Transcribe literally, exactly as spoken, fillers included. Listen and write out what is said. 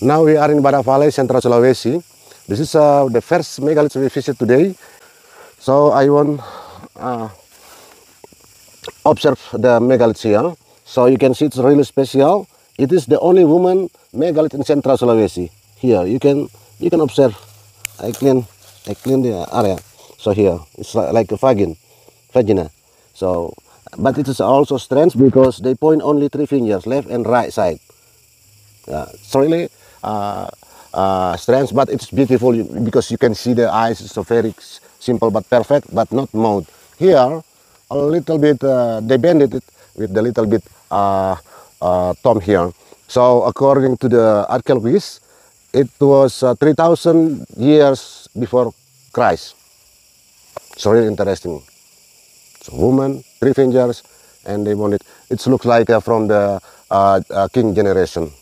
Now we are in Bada Valley, Central Sulawesi. This is uh, the first megalith we visit today. So I want uh, observe the megalith here. So you can see it's really special. It is the only woman megalith in Central Sulawesi. Here you can you can observe. I clean I clean the area. So here it's like a vagin, vagina. So but it is also strange because they point only three fingers, left and right side. Uh, it's really uh, uh, strange, but it's beautiful because you can see the eyes. It's so very simple but perfect, but not mouth. Here, a little bit uh, they bended it with a little bit uh, uh, thumb here. So according to the archaeologists, it was uh, three thousand years before Christ. It's really interesting. It's a woman, three fingers, and they want it. It looks like uh, from the uh, uh, king generation.